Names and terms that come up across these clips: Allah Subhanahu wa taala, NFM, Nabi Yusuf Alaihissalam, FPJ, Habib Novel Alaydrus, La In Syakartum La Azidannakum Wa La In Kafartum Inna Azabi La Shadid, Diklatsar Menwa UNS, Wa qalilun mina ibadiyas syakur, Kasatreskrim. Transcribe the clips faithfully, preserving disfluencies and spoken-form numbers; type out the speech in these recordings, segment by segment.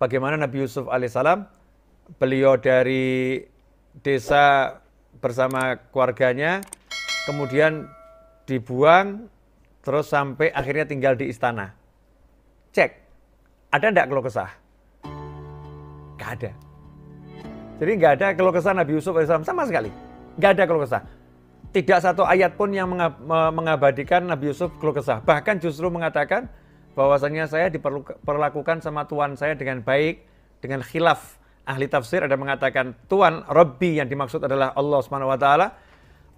bagaimana Nabi Yusuf Alaihissalam, beliau dari desa bersama keluarganya, kemudian dibuang, terus sampai akhirnya tinggal di istana. Cek, ada enggak keluh kesah? Enggak ada. Jadi enggak ada keluh kesah Nabi Yusuf Alaihissalam sama sekali. Enggak ada keluh kesah. Tidak satu ayat pun yang mengabadikan Nabi Yusuf keluh kesah. Bahkan justru mengatakan bahwasanya saya diperlakukan sama Tuhan saya dengan baik, dengan khilaf. Ahli tafsir ada mengatakan Tuhan Rabbi yang dimaksud adalah Allah Subhanahu wa taala.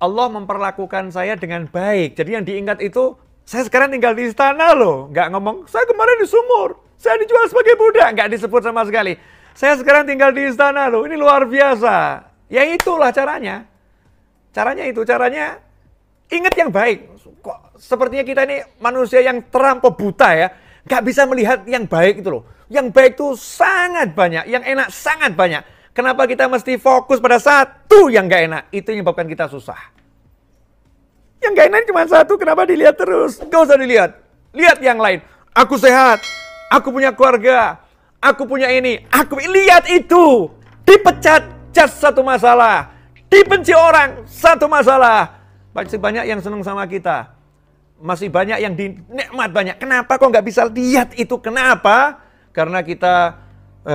Allah memperlakukan saya dengan baik. Jadi yang diingat itu saya sekarang tinggal di istana loh. Nggak ngomong saya kemarin di sumur, saya dijual sebagai budak, nggak disebut sama sekali. Saya sekarang tinggal di istana loh. Ini luar biasa. Ya itulah caranya. Caranya itu, caranya ingat yang baik. Kok sepertinya kita ini manusia yang terampau buta ya. Gak bisa melihat yang baik itu loh. Yang baik itu sangat banyak, yang enak sangat banyak. Kenapa kita mesti fokus pada satu yang gak enak? Itu yang menyebabkan kita susah. Yang gak enak cuma satu, kenapa dilihat terus? Gak usah dilihat. Lihat yang lain. Aku sehat, aku punya keluarga, aku punya ini. Aku lihat itu. Dipecat, just satu masalah. Dibenci orang, satu masalah. Masih banyak yang senang sama kita. Masih banyak yang dinikmat banyak. Kenapa kok nggak bisa lihat itu? Kenapa? Karena kita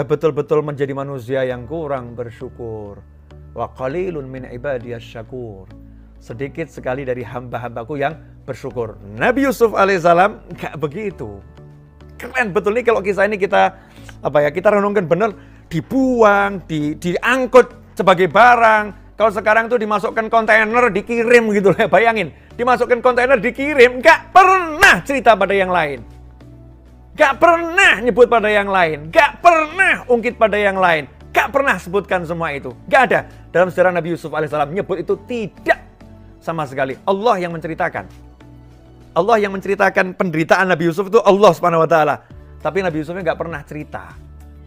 betul-betul eh, menjadi manusia yang kurang bersyukur. Wa qalilun mina ibadiyas syakur. Sedikit sekali dari hamba-hambaku yang bersyukur. Nabi Yusuf Alaihissalam nggak begitu. Keren betul nih kalau kisah ini kita apa ya kita renungkan bener. Dibuang, di, diangkut sebagai barang. Kalau sekarang tuh dimasukkan kontainer, dikirim gitu lah, bayangin. Dimasukkan kontainer, dikirim, gak pernah cerita pada yang lain. Gak pernah nyebut pada yang lain, gak pernah ungkit pada yang lain. Gak pernah sebutkan semua itu, gak ada. Dalam sejarah Nabi Yusuf Alaihissalam nyebut itu tidak sama sekali. Allah yang menceritakan. Allah yang menceritakan penderitaan Nabi Yusuf itu Allah Subhanahu wa taala. Tapi Nabi Yusufnya gak pernah cerita.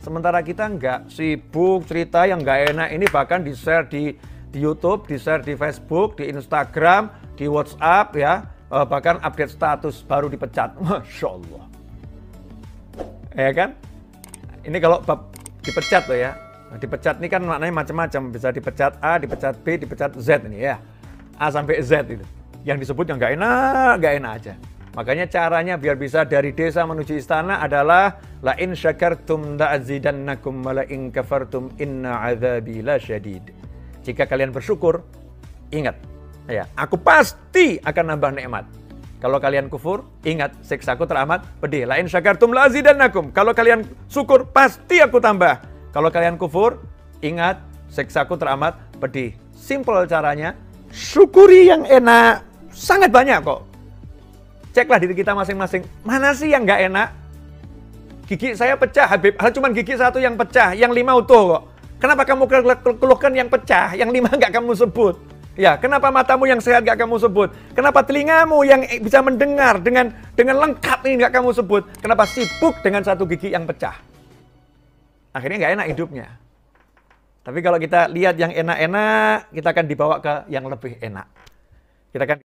Sementara kita nggak sibuk cerita yang nggak enak ini bahkan di-share di di YouTube, di-share di Facebook, di Instagram, di WhatsApp ya, bahkan update status baru dipecat. Masya Allah. Ya kan? Ini kalau bab dipecat loh ya. Dipecat ini kan maknanya macam-macam. Bisa dipecat A, dipecat B, dipecat Z ini ya. A sampai Z itu. Yang disebut yang nggak enak, nggak enak aja. Makanya caranya biar bisa dari desa menuju istana adalah La In Syakartum La Azidannakum Wa La In Kafartum Inna Azabi La Shadid. Jika kalian bersyukur, ingat, ya, aku pasti akan nambah nikmat. Kalau kalian kufur, ingat, siksaku teramat pedih. La In Syakartum La Azidannakum. Kalau kalian syukur, pasti aku tambah. Kalau kalian kufur, ingat, siksaku teramat pedih. Simple caranya, syukuri yang enak, sangat banyak kok. Ceklah diri kita masing-masing, mana sih yang nggak enak? Gigi saya pecah, Habib. Hal cuman gigi satu yang pecah, yang lima utuh kok. Kenapa kamu keluhkan yang pecah, yang lima nggak kamu sebut? Ya, kenapa matamu yang sehat nggak kamu sebut? Kenapa telingamu yang bisa mendengar dengan dengan lengkap ini nggak kamu sebut? Kenapa sibuk dengan satu gigi yang pecah? Akhirnya nggak enak hidupnya. Tapi kalau kita lihat yang enak-enak, kita akan dibawa ke yang lebih enak. Kita akan